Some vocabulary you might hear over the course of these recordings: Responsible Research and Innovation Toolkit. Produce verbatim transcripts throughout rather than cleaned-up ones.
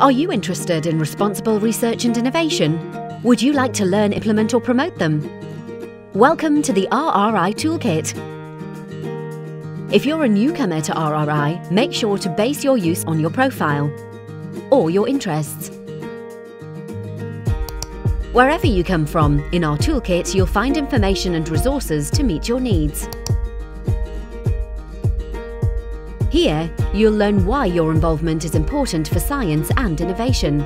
Are you interested in responsible research and innovation? Would you like to learn, implement or promote them? Welcome to the R R I Toolkit. If you're a newcomer to R R I, make sure to base your use on your profile or your interests. Wherever you come from, in our toolkit you'll find information and resources to meet your needs. Here, you'll learn why your involvement is important for science and innovation.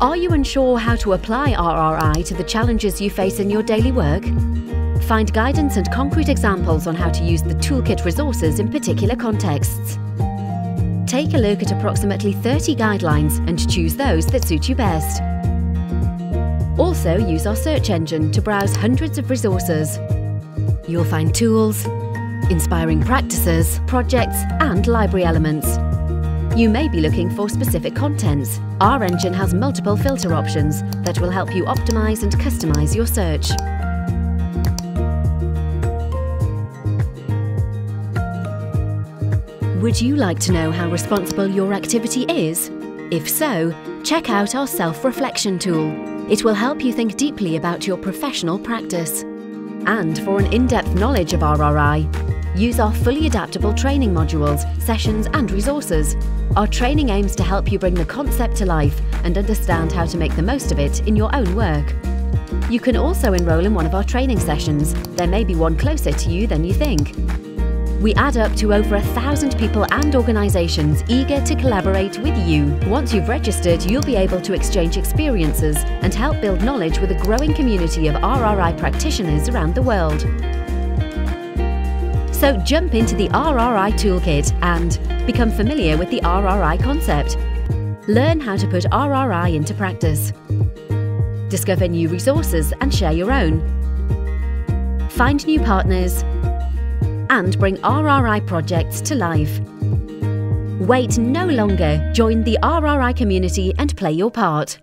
Are you unsure how to apply R R I to the challenges you face in your daily work? Find guidance and concrete examples on how to use the toolkit resources in particular contexts. Take a look at approximately thirty guidelines and choose those that suit you best. Also, use our search engine to browse hundreds of resources. You'll find tools, inspiring practices, projects and library elements. You may be looking for specific contents. Our engine has multiple filter options that will help you optimize and customize your search. Would you like to know how responsible your activity is? If so, check out our self-reflection tool. It will help you think deeply about your professional practice. And for an in-depth knowledge of R R I, use our fully adaptable training modules, sessions and resources. Our training aims to help you bring the concept to life and understand how to make the most of it in your own work. You can also enroll in one of our training sessions. There may be one closer to you than you think. We add up to over a thousand people and organisations eager to collaborate with you. Once you've registered, you'll be able to exchange experiences and help build knowledge with a growing community of R R I practitioners around the world. So jump into the R R I Toolkit and become familiar with the R R I concept. Learn how to put R R I into practice. Discover new resources and share your own. Find new partners and bring R R I projects to life. Wait no longer. Join the R R I community and play your part.